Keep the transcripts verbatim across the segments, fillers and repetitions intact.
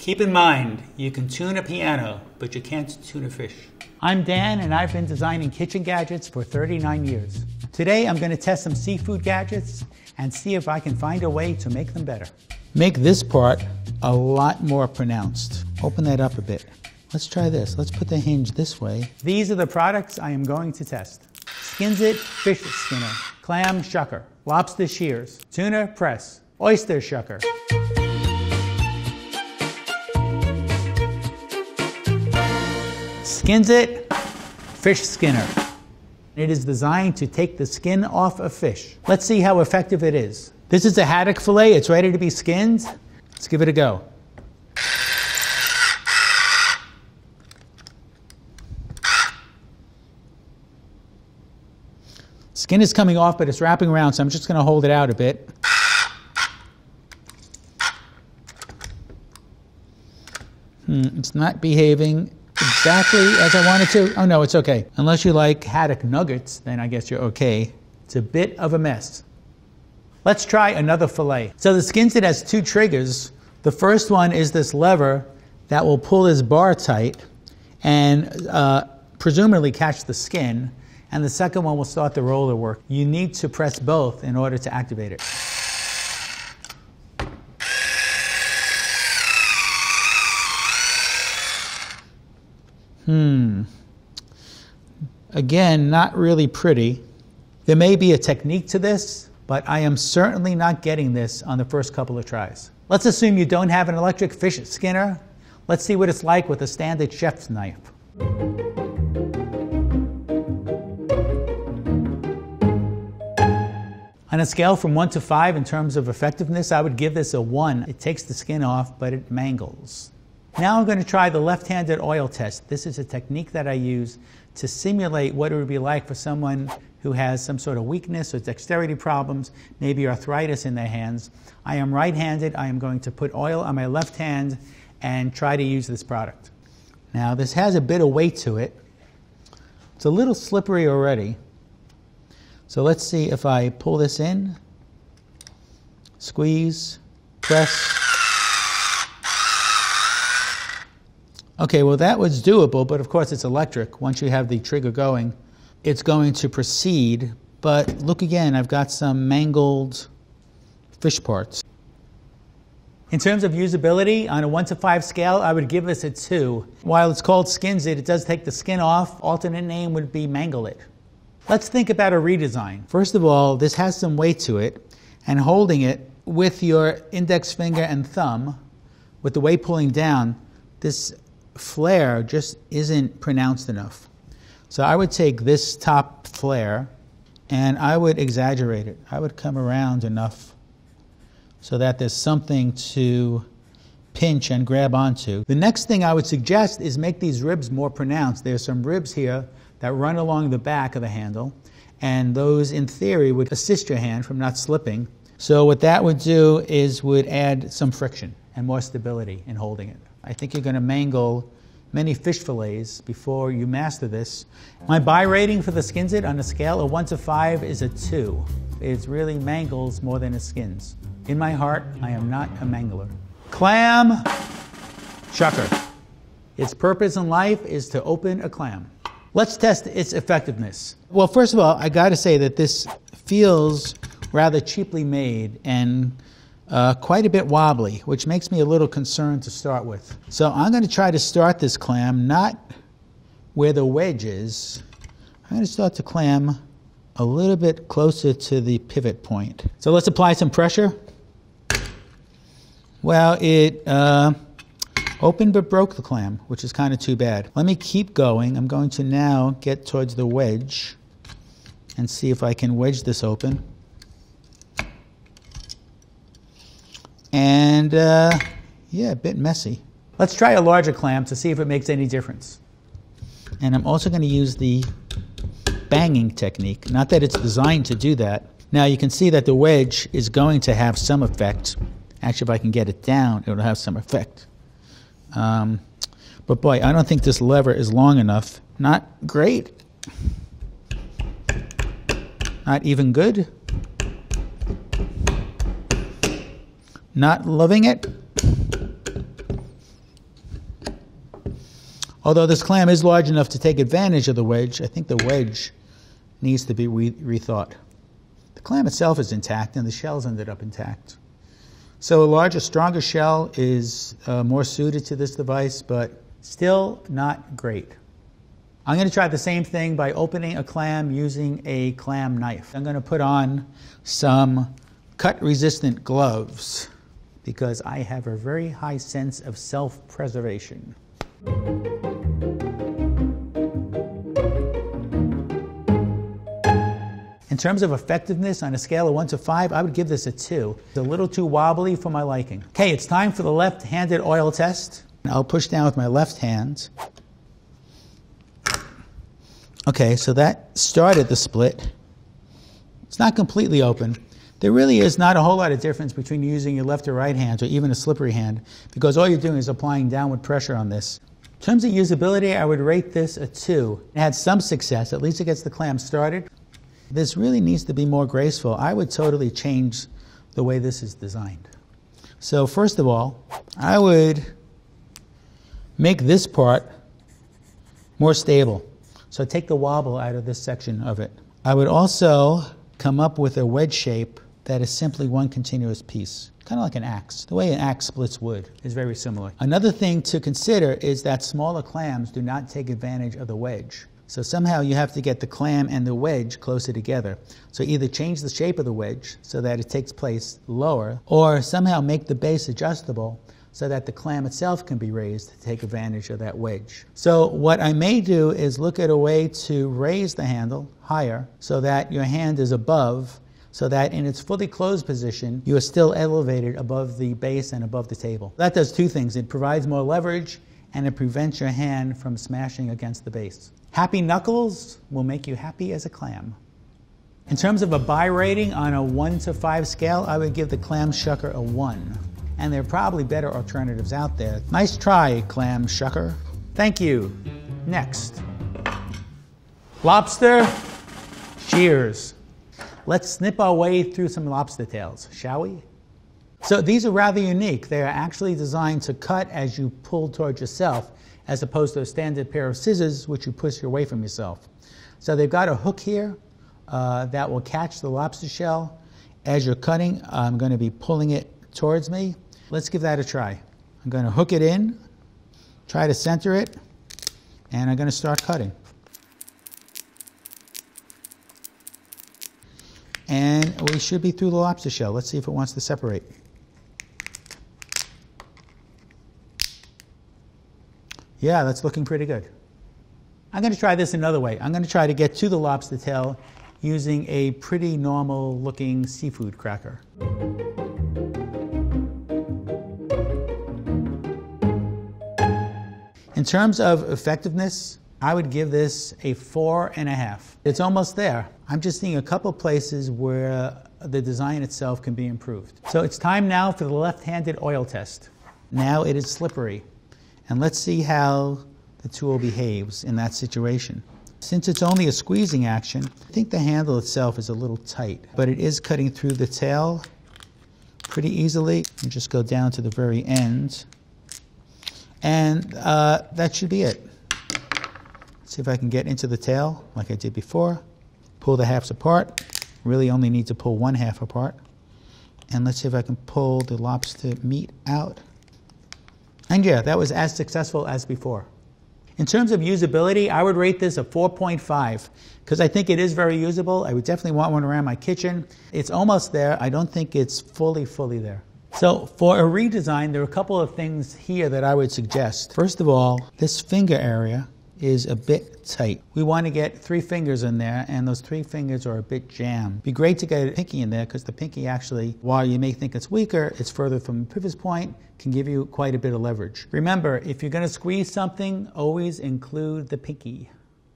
Keep in mind, you can tune a piano, but you can't tune a fish. I'm Dan, and I've been designing kitchen gadgets for thirty-nine years. Today, I'm going to test some seafood gadgets and see if I can find a way to make them better. Make this part a lot more pronounced. Open that up a bit. Let's try this. Let's put the hinge this way. These are the products I am going to test. Skinzit Fish Skinner, Clam Shucker, Lobster Shears, Tuna Press, Oyster Shucker. Skinzit Fish Skinner. It is designed to take the skin off a fish. Let's see how effective it is. This is a haddock fillet. It's ready to be skinned. Let's give it a go. Skin is coming off, but it's wrapping around, so I'm just going to hold it out a bit. Hmm, it's not behaving exactly as I wanted to. Oh no, it's okay. Unless you like haddock nuggets, then I guess you're okay. It's a bit of a mess. Let's try another fillet. So the Skinzit has two triggers. The first one is this lever that will pull this bar tight and uh, presumably catch the skin. And the second one will start the roller work. You need to press both in order to activate it. Hmm. Again, not really pretty. There may be a technique to this, but I am certainly not getting this on the first couple of tries. Let's assume you don't have an electric fish skinner. Let's see what it's like with a standard chef's knife. On a scale from one to five in terms of effectiveness, I would give this a one. It takes the skin off, but it mangles. Now I'm going to try the left-handed oil test. This is a technique that I use to simulate what it would be like for someone who has some sort of weakness or dexterity problems, maybe arthritis in their hands. I am right-handed. I am going to put oil on my left hand and try to use this product. Now this has a bit of weight to it. It's a little slippery already. So let's see if I pull this in, squeeze, press. Okay, well that was doable, but of course it's electric. Once you have the trigger going, it's going to proceed. But look again, I've got some mangled fish parts. In terms of usability, on a one to five scale, I would give this a two. While it's called Skinzit, it does take the skin off. Alternate name would be Mangle It. Let's think about a redesign. First of all, this has some weight to it, and holding it with your index finger and thumb, with the weight pulling down, this flare just isn't pronounced enough. So I would take this top flare, and I would exaggerate it. I would come around enough so that there's something to pinch and grab onto. The next thing I would suggest is make these ribs more pronounced. There's some ribs here that run along the back of the handle, and those in theory would assist your hand from not slipping. So what that would do is would add some friction and more stability in holding it. I think you're gonna mangle many fish fillets before you master this. My buy rating for the Skinzit on a scale of one to five is a two. It really mangles more than it skins. In my heart, I am not a mangler. Clam Shucker. Its purpose in life is to open a clam. Let's test its effectiveness. Well, first of all, I gotta say that this feels rather cheaply made and uh, quite a bit wobbly, which makes me a little concerned to start with. So I'm gonna try to start this clam not where the wedge is. I'm gonna start the clam a little bit closer to the pivot point. So let's apply some pressure. Well, it uh, opened but broke the clam, which is kind of too bad. Let me keep going. I'm going to now get towards the wedge and see if I can wedge this open. And uh, yeah, a bit messy. Let's try a larger clam to see if it makes any difference. And I'm also going to use the banging technique. Not that it's designed to do that. Now you can see that the wedge is going to have some effect. Actually, if I can get it down, it'll have some effect. Um, but boy, I don't think this lever is long enough. Not great. Not even good. Not loving it. Although this clam is large enough to take advantage of the wedge, I think the wedge needs to be re rethought. The clam itself is intact, and the shells ended up intact. So a larger, stronger shell is uh, more suited to this device, but still not great. I'm going to try the same thing by opening a clam using a clam knife. I'm going to put on some cut-resistant gloves because I have a very high sense of self-preservation. In terms of effectiveness, on a scale of one to five, I would give this a two. It's a little too wobbly for my liking. Okay, it's time for the left-handed oil test. I'll push down with my left hand. Okay, so that started the split. It's not completely open. There really is not a whole lot of difference between using your left or right hand, or even a slippery hand, because all you're doing is applying downward pressure on this. In terms of usability, I would rate this a two. It had some success, at least it gets the clam started. This really needs to be more graceful. I would totally change the way this is designed. So first of all, I would make this part more stable. So take the wobble out of this section of it. I would also come up with a wedge shape that is simply one continuous piece, kind of like an axe. The way an axe splits wood is very similar. Another thing to consider is that smaller clams do not take advantage of the wedge. So somehow you have to get the clam and the wedge closer together. So either change the shape of the wedge so that it takes place lower, or somehow make the base adjustable so that the clam itself can be raised to take advantage of that wedge. So what I may do is look at a way to raise the handle higher so that your hand is above, so that in its fully closed position, you are still elevated above the base and above the table. That does two things. It provides more leverage, and it prevents your hand from smashing against the base. Happy knuckles will make you happy as a clam. In terms of a buy rating on a one to five scale, I would give the Clam Shucker a one. And there are probably better alternatives out there. Nice try, Clam Shucker. Thank you. Next. Lobster Shears. Let's snip our way through some lobster tails, shall we? So these are rather unique. They are actually designed to cut as you pull towards yourself, as opposed to a standard pair of scissors, which you push away from yourself. So they've got a hook here uh, that will catch the lobster shell. As you're cutting, I'm going to be pulling it towards me. Let's give that a try. I'm going to hook it in, try to center it, and I'm going to start cutting. And we should be through the lobster shell. Let's see if it wants to separate. Yeah, that's looking pretty good. I'm going to try this another way. I'm going to try to get to the lobster tail using a pretty normal looking seafood cracker. In terms of effectiveness, I would give this a four and a half. It's almost there. I'm just seeing a couple places where the design itself can be improved. So it's time now for the left-handed oil test. Now it is slippery. And let's see how the tool behaves in that situation. Since it's only a squeezing action, I think the handle itself is a little tight, but it is cutting through the tail pretty easily. You just go down to the very end. And uh, that should be it. Let's see if I can get into the tail like I did before. Pull the halves apart. Really only need to pull one half apart. And let's see if I can pull the lobster meat out. And yeah, that was as successful as before. In terms of usability, I would rate this a four point five because I think it is very usable. I would definitely want one around my kitchen. It's almost there. I don't think it's fully, fully there. So for a redesign, there are a couple of things here that I would suggest. First of all, this finger area is a bit tight. We want to get three fingers in there, and those three fingers are a bit jammed. Be great to get a pinky in there because the pinky actually, while you may think it's weaker, it's further from the previous point, can give you quite a bit of leverage. Remember, if you're going to squeeze something, always include the pinky.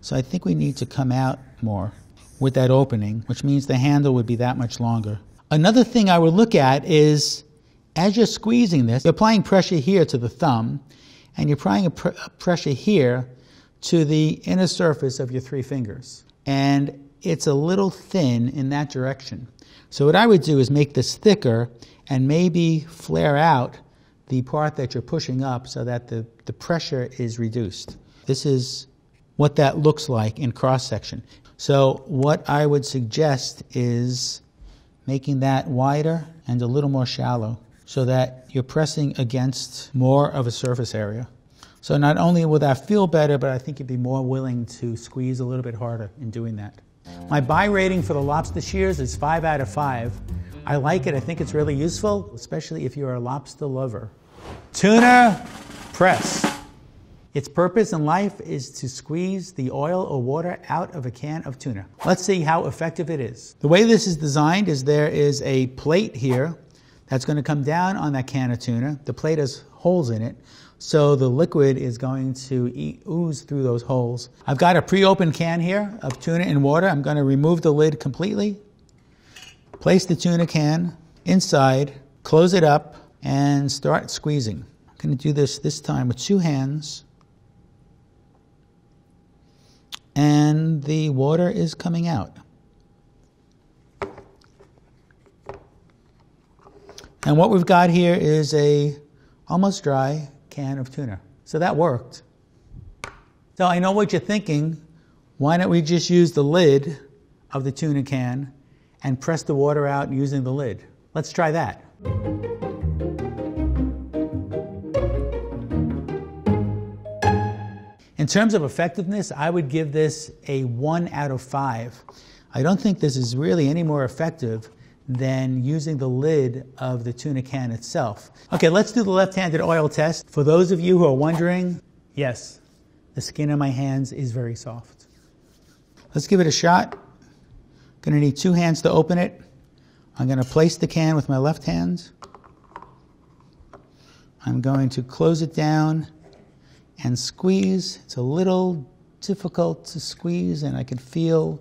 So I think we need to come out more with that opening, which means the handle would be that much longer. Another thing I would look at is, as you're squeezing this, you're applying pressure here to the thumb, and you're applying a pr a pressure here to the inner surface of your three fingers. And it's a little thin in that direction. So what I would do is make this thicker and maybe flare out the part that you're pushing up so that the, the pressure is reduced. This is what that looks like in cross-section. So what I would suggest is making that wider and a little more shallow so that you're pressing against more of a surface area. So not only will that feel better, but I think you'd be more willing to squeeze a little bit harder in doing that. My buy rating for the Lobster Shears is five out of five. I like it. I think it's really useful, especially if you're a lobster lover. Tuna Press. Its purpose in life is to squeeze the oil or water out of a can of tuna. Let's see how effective it is. The way this is designed is there is a plate here that's going to come down on that can of tuna. The plate has holes in it, so the liquid is going to ooze through those holes. I've got a pre-opened can here of tuna and water. I'm going to remove the lid completely, place the tuna can inside, close it up, and start squeezing. I'm going to do this this time with two hands. And the water is coming out. And what we've got here is a almost dry can of tuna. So that worked. So I know what you're thinking. Why don't we just use the lid of the tuna can and press the water out using the lid? Let's try that. In terms of effectiveness, I would give this a one out of five. I don't think this is really any more effective than using the lid of the tuna can itself. Okay, let's do the left-handed oil test. For those of you who are wondering, yes, the skin on my hands is very soft. Let's give it a shot. Gonna need two hands to open it. I'm gonna place the can with my left hand. I'm going to close it down and squeeze. It's a little difficult to squeeze, and I can feel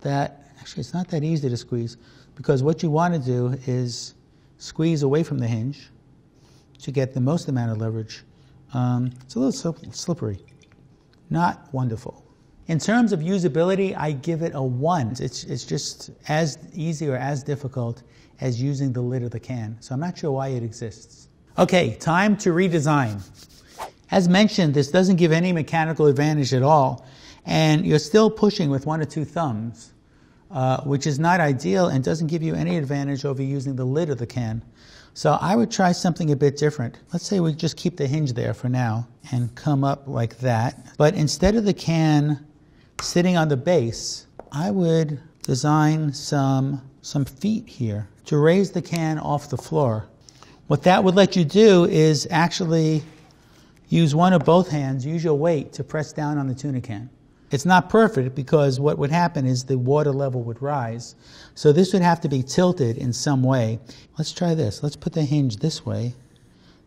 that. Actually, it's not that easy to squeeze, because what you want to do is squeeze away from the hinge to get the most amount of leverage. Um, it's a little slippery. Not wonderful. In terms of usability, I give it a one. It's, it's just as easy or as difficult as using the lid of the can, so I'm not sure why it exists. Okay, time to redesign. As mentioned, this doesn't give any mechanical advantage at all, and you're still pushing with one or two thumbs, uh, which is not ideal and doesn't give you any advantage over using the lid of the can. So I would try something a bit different. Let's say we just keep the hinge there for now and come up like that. But instead of the can sitting on the base, I would design some, some feet here to raise the can off the floor. What that would let you do is actually use one or both hands, use your weight to press down on the tuna can. It's not perfect, because what would happen is the water level would rise. So this would have to be tilted in some way. Let's try this. Let's put the hinge this way.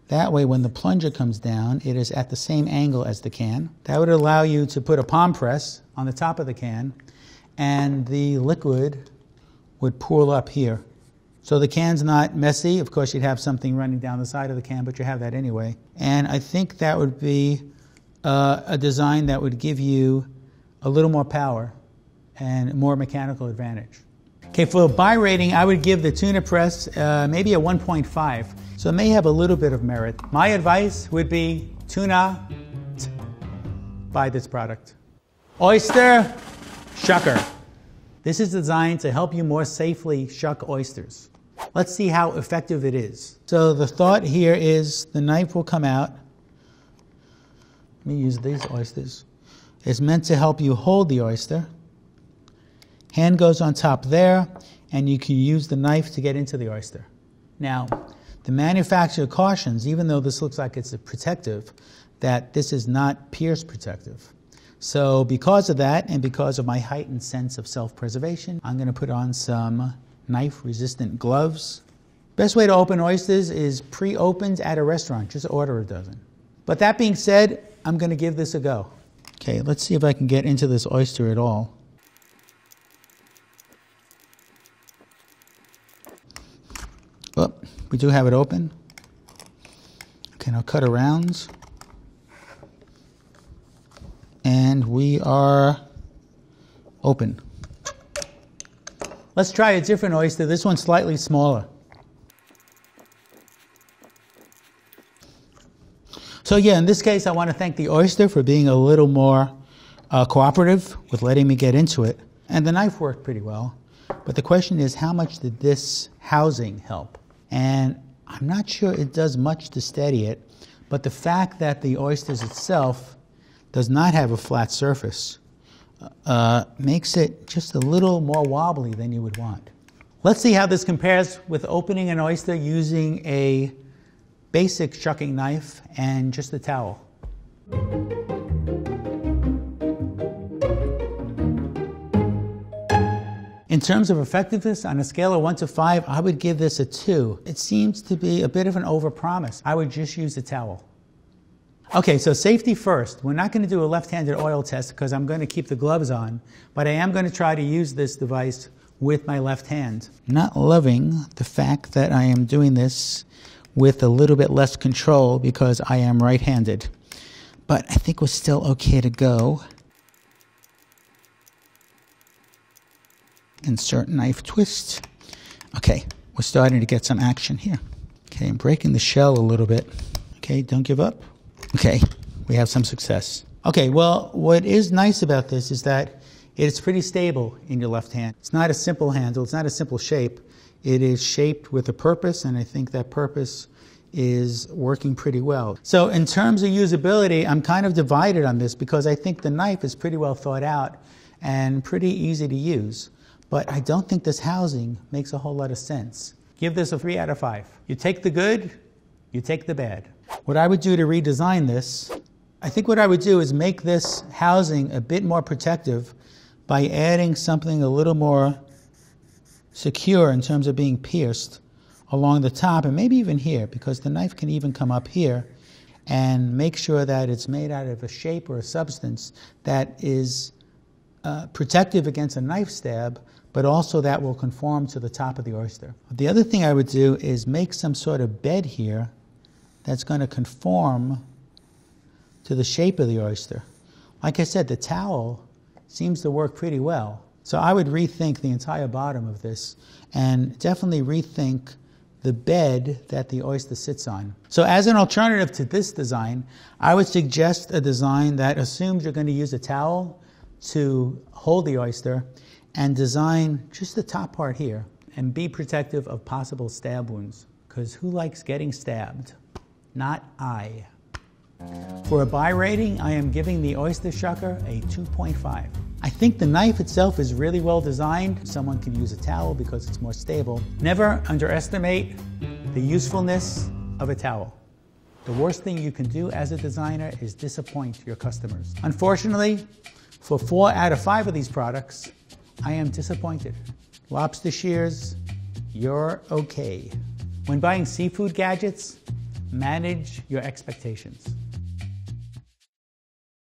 That way, when the plunger comes down, it is at the same angle as the can. That would allow you to put a palm press on the top of the can, and the liquid would pool up here. So the can's not messy. Of course, you'd have something running down the side of the can, but you have that anyway. And I think that would be uh, a design that would give you a little more power and more mechanical advantage. Okay, for a buy rating, I would give the Tuna Press uh, maybe a one point five. So it may have a little bit of merit. My advice would be to not buy this product. Oyster Shucker. This is designed to help you more safely shuck oysters. Let's see how effective it is. So the thought here is the knife will come out. Let me use these oysters. It's meant to help you hold the oyster. Hand goes on top there, and you can use the knife to get into the oyster. Now, the manufacturer cautions, even though this looks like it's a protective, that this is not pierce protective. So because of that, and because of my heightened sense of self-preservation, I'm going to put on some knife-resistant gloves. Best way to open oysters is pre-opened at a restaurant. Just order a dozen. But that being said, I'm going to give this a go. Okay, let's see if I can get into this oyster at all. Oh, we do have it open. Okay, now cut around. And we are open. Let's try a different oyster. This one's slightly smaller. So yeah, in this case, I want to thank the oyster for being a little more uh, cooperative with letting me get into it. And the knife worked pretty well. But the question is, how much did this housing help? And I'm not sure it does much to steady it, but the fact that the oysters itself does not have a flat surface uh, makes it just a little more wobbly than you would want. Let's see how this compares with opening an oyster using a basic shucking knife and just a towel. In terms of effectiveness, on a scale of one to five, I would give this a two. It seems to be a bit of an overpromise. I would just use a towel. Okay, so safety first. We're not going to do a left-handed oil test because I'm going to keep the gloves on, but I am going to try to use this device with my left hand. Not loving the fact that I am doing this with a little bit less control because I am right-handed, but I think we're still okay to go. Insert knife twist. Okay, we're starting to get some action here. Okay, I'm breaking the shell a little bit. Okay, don't give up. Okay, we have some success. Okay, well, what is nice about this is that it's pretty stable in your left hand. It's not a simple handle, it's not a simple shape. It is shaped with a purpose, and I think that purpose is working pretty well. So in terms of usability, I'm kind of divided on this because I think the knife is pretty well thought out and pretty easy to use. But I don't think this housing makes a whole lot of sense. Give this a three out of five. You take the good, you take the bad. What I would do to redesign this, I think what I would do is make this housing a bit more protective by adding something a little more secure in terms of being pierced along the top and maybe even here, because the knife can even come up here, and make sure that it's made out of a shape or a substance that is uh, protective against a knife stab, but also that will conform to the top of the oyster. The other thing I would do is make some sort of bed here that's going to conform to the shape of the oyster. Like I said, the towel seems to work pretty well. So I would rethink the entire bottom of this and definitely rethink the bed that the oyster sits on. So as an alternative to this design, I would suggest a design that assumes you're going to use a towel to hold the oyster, and design just the top part here and be protective of possible stab wounds, because who likes getting stabbed? Not I. For a buy rating, I am giving the Oyster Shucker a two point five. I think the knife itself is really well designed. Someone can use a towel because it's more stable. Never underestimate the usefulness of a towel. The worst thing you can do as a designer is disappoint your customers. Unfortunately, for four out of five of these products, I am disappointed. Lobster Shears, you're okay. When buying seafood gadgets, manage your expectations.